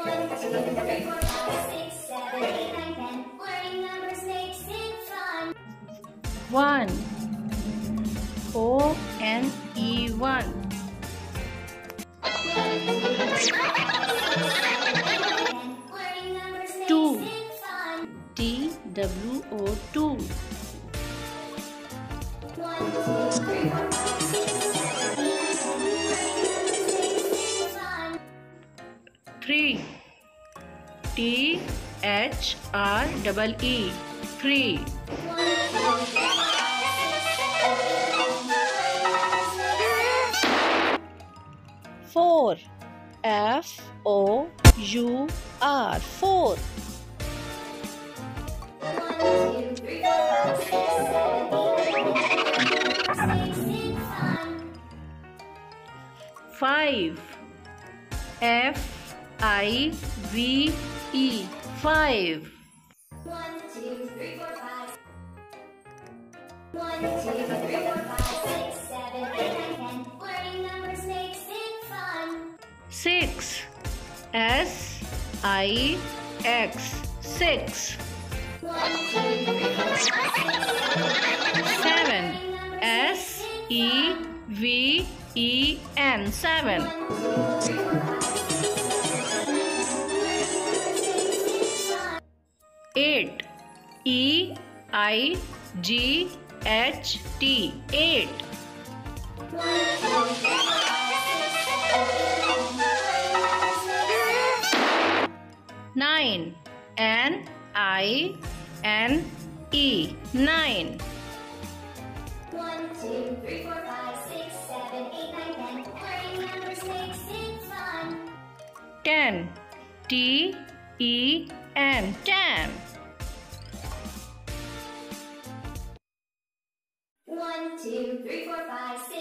1, 2, 3, 4, 5, 6, 7, 8, 9, 10. Learning number 6 is fun. 1, 4, and E1. Learning number 6 is fun. TWO2. 3. THREE. 3. 4. FOUR. 4. 5. FIVE. 5. 1, 2, 3, 4, 5. 1, 2, 3, 4, 5, 6, 7, 8, 9, 10. Learning number 6 is fun. 6. SIX. 6. 1, 2, 3, 4, 5, 6, 7. SEVEN. 7. 8. EIGHT. 8. 9. NINE. 9. 1, 2, 3, 4, 5, 6, 7, 8, 9, 10. Learning number 6 is fun. 10. TEN. 10. 1, 2, 3, 4, 5, 6.